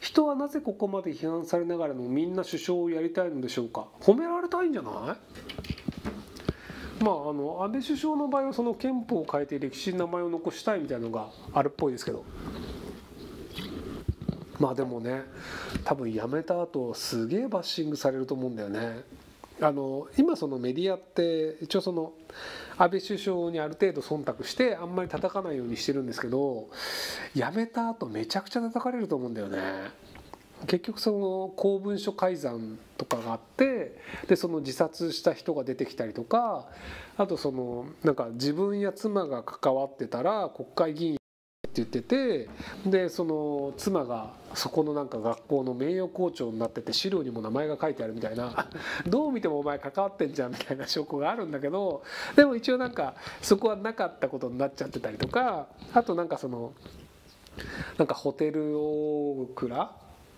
人はなぜここまで批判されながらもみんな首相をやりたいのでしょうか。褒められたいんじゃない？まあ、安倍首相の場合はその憲法を変えて歴史に名前を残したいみたいなのがあるっぽいですけど、まあでもね、多分辞めた後すげえバッシングされると思うんだよね。今そのメディアって一応その安倍首相にある程度忖度してあんまり叩かないようにしてるんですけど、辞めた後めちゃくちゃ叩かれると思うんだよね。結局その公文書改ざんとかがあって、でその自殺した人が出てきたりとか、あとそのなんか自分や妻が関わってたら国会議員って言ってて、でその妻がそこのなんか学校の名誉校長になってて資料にも名前が書いてあるみたいなどう見てもお前関わってんじゃんみたいな証拠があるんだけど、でも一応なんかそこはなかったことになっちゃってたりとか、あとなんかそのなんかホテルオークラ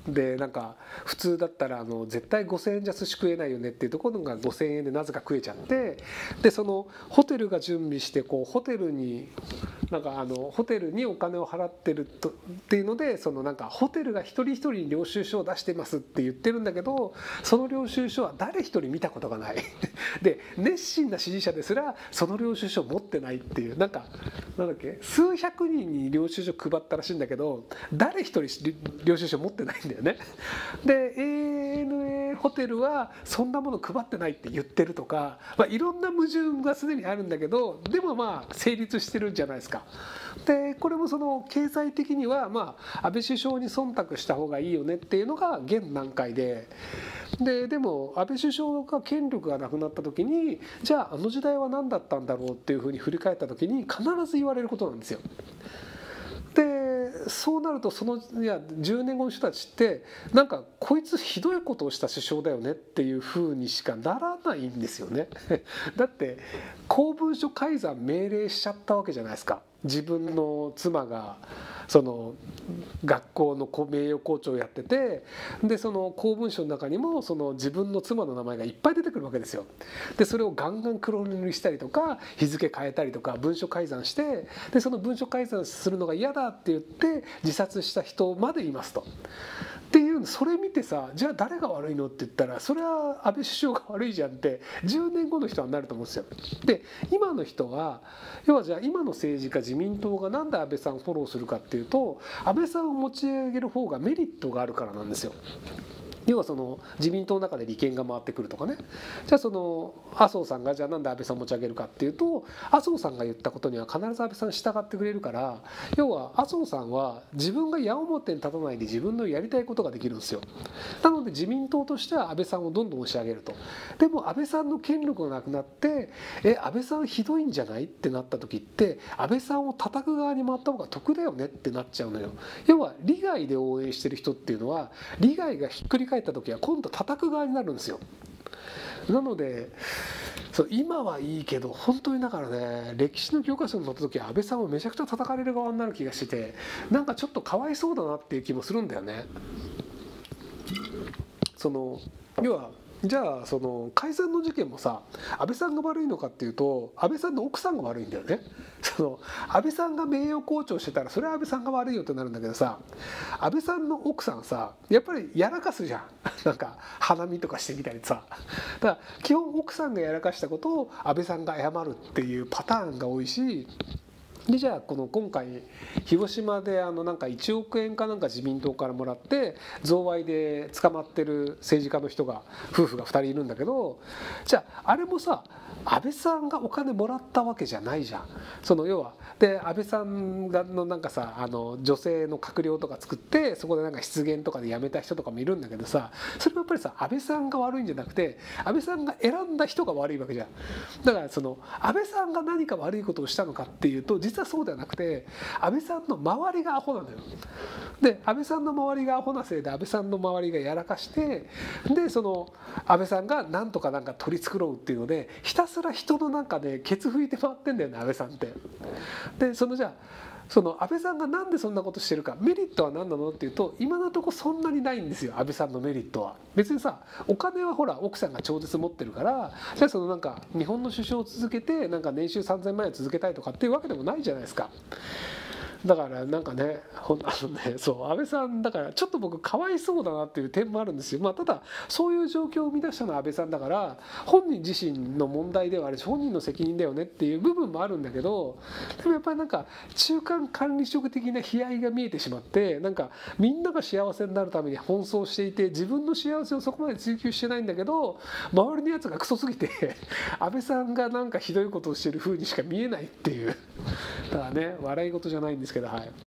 でなんか普通だったら絶対5000円じゃ寿司食えないよねっていうところが5000円でなぜか食えちゃって、でそのホテルが準備してこうホテルにお金を払ってるとっていうので、そのなんかホテルが一人一人に領収書を出してますって言ってるんだけど、その領収書は誰一人見たことがないで熱心な支持者ですらその領収書を持ってないっていう、なんかなんだっけ、数百人に領収書配ったらしいんだけど誰一人領収書持ってないんだよね。で ANA ホテルはそんなもの配ってないって言ってるとか、まあ、いろんな矛盾がすでにあるんだけど、でもまあ成立してるんじゃないですか。でこれもその経済的には、まあ、安倍首相に忖度した方がいいよねっていうのが現段階で、でも安倍首相が権力がなくなった時に、じゃああの時代は何だったんだろうっていうふうに振り返った時に必ず言われることなんですよ。でそうなるといや10年後の人たちってなんかこいつひどいことをした首相だよねっていうふうにしかならないんですよねだって公文書改ざん命令しちゃったわけじゃないですか。自分の妻がその学校の名誉校長をやってて、でその公文書の中にもその自分の妻の名前がいっぱい出てくるわけですよ。でそれをガンガン黒塗りしたりとか日付変えたりとか文書改ざんして、でその文書改ざんするのが嫌だって言って自殺した人までいますと。っていうそれ見てさ、じゃあ誰が悪いのって言ったらそれは安倍首相が悪いじゃんって10年後の人はなると思うんですよ。で今の人は要はじゃあ今の政治家自民党がなんで安倍さんをフォローするかっていうと、安倍さんを持ち上げる方がメリットがあるからなんですよ。要はその自民党の中で利権が回ってくるとかね。じゃあその麻生さんがじゃあなんで安倍さんを持ち上げるかっていうと、麻生さんが言ったことには必ず安倍さん従ってくれるから、要は麻生さんは自分が矢面に立たないで自分のやりたいことができるんですよ。なので自民党としては安倍さんをどんどん押し上げると。でも安倍さんの権力がなくなって、安倍さんひどいんじゃないってなった時って、安倍さんを叩く側に回った方が得だよねってなっちゃうのよ。要は利害で応援してる人っていうのは利害がひっくり返った時は今度叩く側になるんですよ。なので今はいいけど、本当にだからね、歴史の教科書に載った時は安倍さんをめちゃくちゃ叩かれる側になる気がしてて、なんかちょっとかわいそうだなっていう気もするんだよね。要はじゃあ解散の事件もさ、安倍さんが悪いのかっていうと安倍さんの奥さんが悪いんだよね。安倍さんが名誉校長してたらそれは安倍さんが悪いよってなるんだけどさ、安倍さんの奥さんさやっぱりやらかすじゃんなんか花見とかしてみたりさ、だから基本奥さんがやらかしたことを安倍さんが謝るっていうパターンが多いし。でじゃあ今回広島でなんか1億円かなんか自民党からもらって贈賄で捕まってる政治家の人が夫婦が2人いるんだけど、じゃああれもさ安倍さんがお金もらったわけじゃないじゃん。要はで安倍さんのなんかさ女性の閣僚とか作ってそこでなんか失言とかで辞めた人とかもいるんだけどさ、それもやっぱりさ安倍さんが悪いんじゃなくて安倍さんが選んだ人が悪いわけじゃん。だから安倍さんが何か悪いことをしたのかっていうと実はそうではなくて安倍さんの周りがアホなのよ。で安倍さんの周りがアホなせいで安倍さんの周りがやらかして、で安倍さんがなんとかなんか取り繕うっていうのでひたすら人の中でケツ拭いて回ってんだよね安倍さんって。でじゃあ安倍さんがなんでそんなことしてるか、メリットは何なのっていうと今のとこそんなにないんですよ。安倍さんのメリットは別にさ、お金はほら奥さんが超絶持ってるから、じゃあなんか日本の首相を続けてなんか年収3000万円続けたいとかっていうわけでもないじゃないですか。だからなんかね、安倍さんだからちょっと僕かわいそうだなっていう点もあるんですよ。まあ、ただそういう状況を生み出したのは安倍さんだから本人自身の問題ではあるし本人の責任だよねっていう部分もあるんだけど、でもやっぱりなんか中間管理職的な悲哀が見えてしまって、なんかみんなが幸せになるために奔走していて自分の幸せをそこまで追求してないんだけど周りのやつがクソすぎて安倍さんがなんかひどいことをしてる風にしか見えないっていう。だからね、笑い事じゃないんですけど、はい。